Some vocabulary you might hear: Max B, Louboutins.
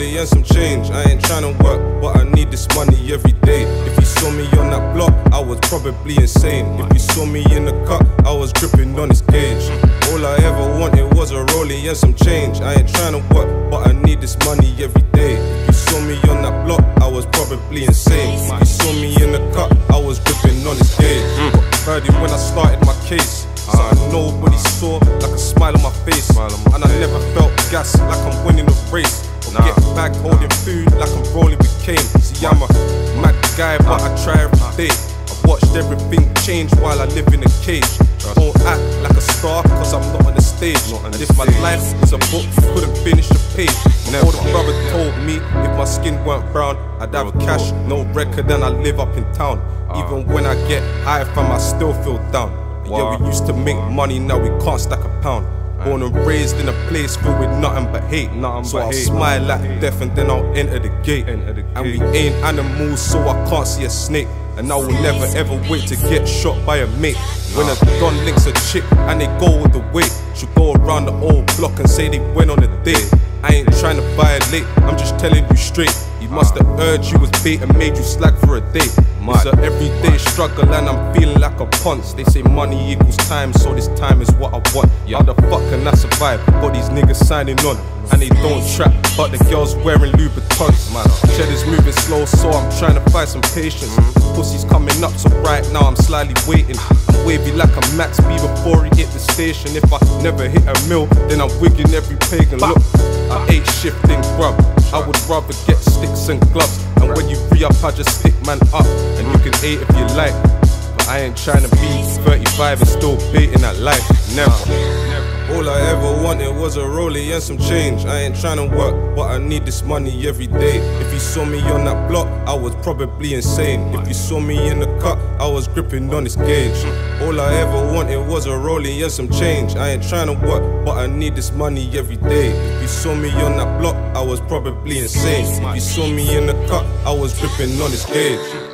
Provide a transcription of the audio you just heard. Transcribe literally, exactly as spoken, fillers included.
rollie and some change. I ain't tryna work, but I need this money every day. If you saw me on that block, I was probably insane. If you saw me in the cup, I was gripping on his gauge. All I ever wanted was a rollie and some change. I ain't tryna work, but I need this money every day. If you saw me on that block, I was probably insane. If you saw me in the cup, I was gripping on his gauge. Heard it when I started my case. Something nobody saw, like a smile on my face. Smile on my and I face. Never felt gas, like I'm winning a race. Or nah. get back holding nah. food, like I'm rolling with cane. See, I'm a mad guy, but I try every day. I watched everything change while I live in a cage. I don't act like a star, cause I'm not on the stage. And if my life was a book, you couldn't finish the page. All the brother told me, if my skin weren't brown, I'd have cash, no record, and I live up in town. Even when I get high, fam, I still feel down. Yeah, we used to make money, now we can't stack a pound. Born and raised in a place filled with nothing but hate. So I'll smile at death and then I'll enter the gate. And we ain't animals, so I can't see a snake. And I will never ever wait to get shot by a mate. When a gun links a chick and they go with the weight, she'll go around the old block and say they went on a date. I ain't trying to violate, I'm just telling you straight. You must have heard you was bait and made you slack for a day. It's an everyday struggle and I'm feeling like a punce. They say money equals time, so this time is what I want. How the fuck can I survive? Got these niggas signing on, and they don't trap, but the girls wearing Louboutins. Shed is moving slow, so I'm trying to find some patience. Pussy's coming up, so right now I'm slightly waiting. I'm wavy like a Max B before he hit the station. If I never hit a mill, then I'm wigging every pagan. Look, I ain't shifting grub. I would rather get sticks and gloves. And when you re-up, I just stick man up. And you can hate if you like, but I ain't trying to be thirty-five and still baiting that life. Never. All I ever wanted was a rollie and some change. I ain't trying to work, but I need this money every day. If you saw me on that block, I was probably insane. If you saw me in the cut, I was gripping on this gauge. All I ever wanted was a rollie and some change. I ain't trying to work, but I need this money every day. If you saw me on that block, I was probably insane. If you saw me in the cut, I was gripping on this gauge.